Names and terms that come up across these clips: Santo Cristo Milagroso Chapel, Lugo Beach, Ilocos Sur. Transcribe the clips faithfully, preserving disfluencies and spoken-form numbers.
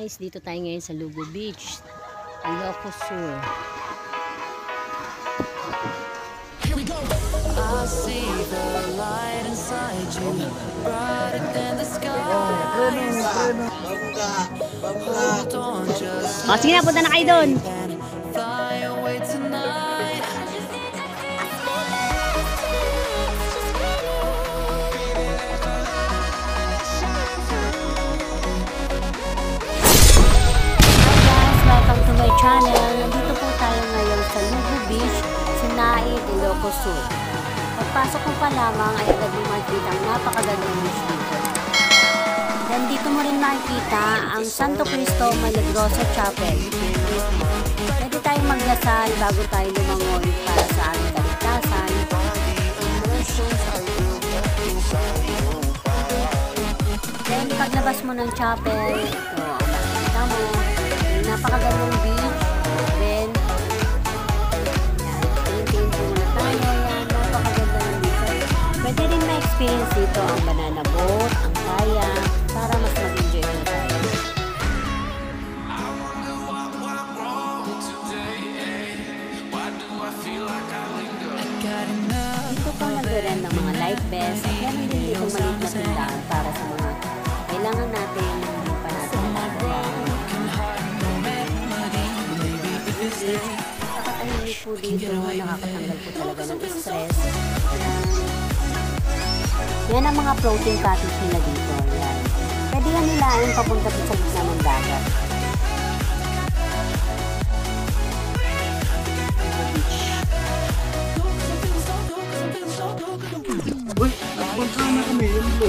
guys, dito tayo ngayon sa Lugo Beach, Ilocos Sur. Here we go. I see the light inside you, brighter than the sky. Oh, sige na, punta na kayo doon. Channel, nandito po tayo ngayon sa Lugo Beach, Sinaid, Ilocos Sur. Pagpasok ko pa lamang ay agad mo makikita ang napakagandang beach dito. Nandito mo rin makikita ang Santo Cristo Milagroso Chapel. Pwede tayong magdasal bago tayo lumangoy para sa ating kaligtasan. Then, paglabas mo ng chapel, ito ang makikita mo. Napakagandang beach. Then, tingin po muna tayo. Yan, napakagandang beach. Pwede rin ma-experience dito ang banana boat, ang kaya, para mas mag-enjoy na tayo. Dito po nag-rent ng mga life vests at meron din dito maliit na tindahan para sa mga kailangan natin. Nakakatahimik po dito, nakakatanggal po talaga ng stress. Yan ang mga floating cottage nila dito. Yan. Pwede yan nila ang papunta po sa gitna ng dagat. Uy, nakapunta na kami. Yan po.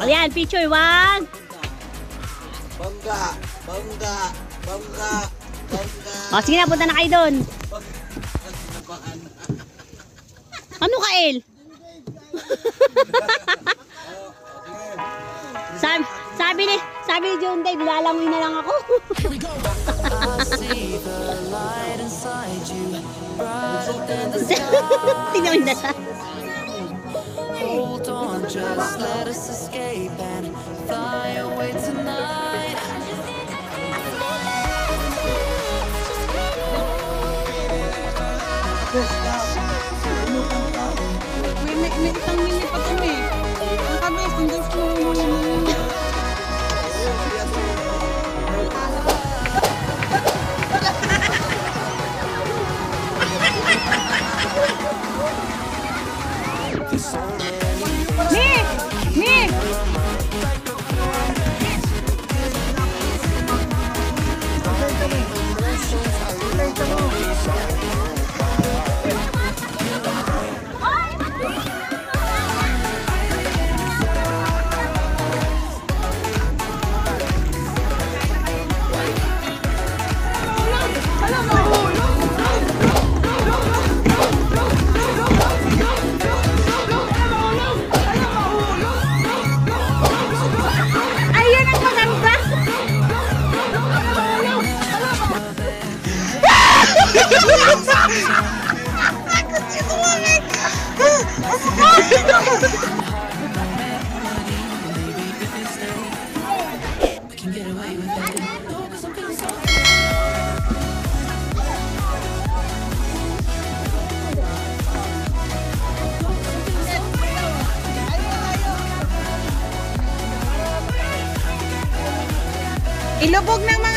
Ayan, picture one. Bangga, bangga, bangga, bangga. O, sige na, punta na kayo doon. Ano ka, El? sabi, sabi ni, sabi ni John Dave, lalangoy na lang ako. Tignan mo yung dasa. Hold on, just let us escape and fly away tonight. We make make some mini patami. Kami sendiri semua. Thank you. Ilubog ng mga